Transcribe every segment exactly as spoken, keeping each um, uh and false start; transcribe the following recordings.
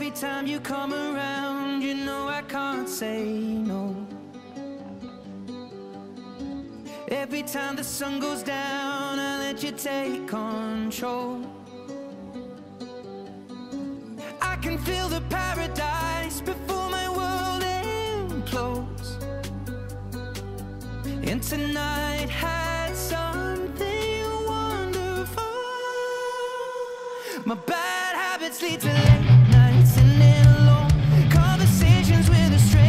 Every time you come around, you know I can't say no. Every time the sun goes down, I let you take control. I can feel the paradise before my world implodes. And tonight had something wonderful. My bad habits lead to late nights and then alone conversations with a stranger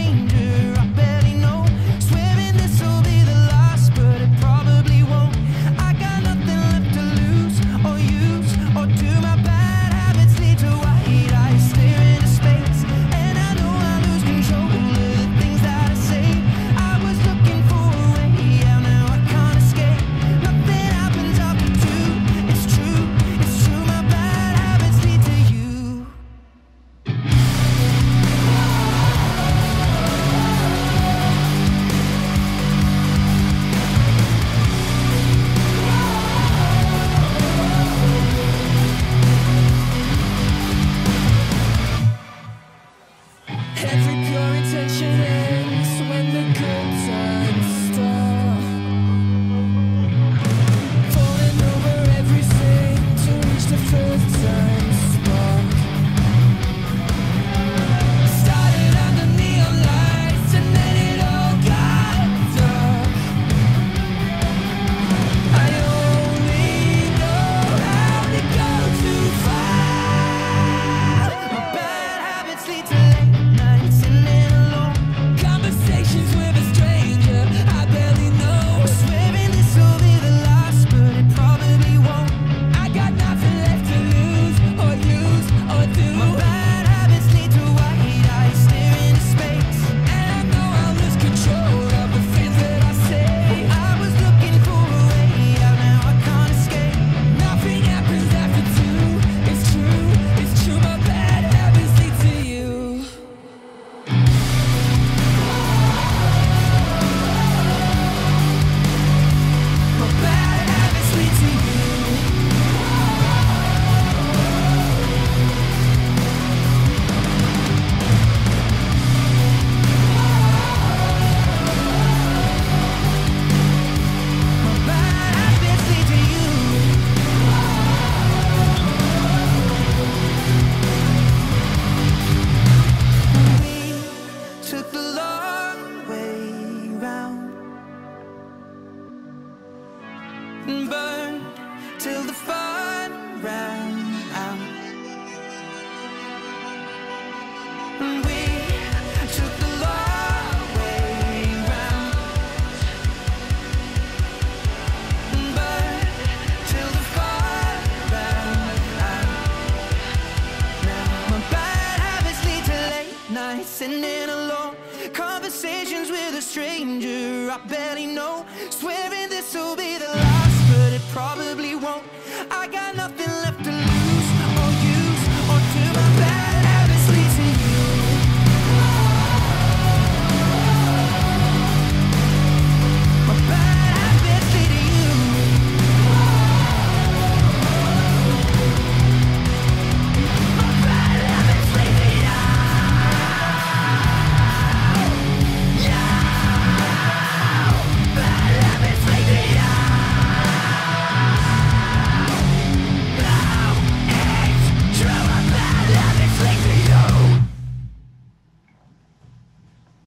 I barely know. Swearing this will be the last, but it probably won't. I got nothing left to lose or use or do. My bad habits lead to white eyes staring into space, and I know I lose control of the things that I say. I was looking for a way out, now I can't escape. Nothing happens after two. It's true, it's true. My bad habits lead to you. Every pure intention ends when the good times start. Falling over everything to reach the first time spark. Started under neon lights and then it all got dark. I only know how to go too far. My bad habits lead to late nights and then alone conversations with a stranger I barely know. Swearing this will be the last, but it probably won't. I got nothing left to lose or use or do. My bad habits lead to white eyes staring into space, and I know I'll lose control of the things that I say. I was looking for a way out, now I can't escape. Nothing happens after two. It's true, it's true. My bad habits lead to you. My bad habits lead to you. My bad habits lead to you. We took the long way round and burned till the fun ran out. And we took the long way round and burned till the fun ran out. Now my bad habits lead to late nights and then alone conversations with a stranger I barely know. Swearing this will be the last, but it probably won't. I got nothing left to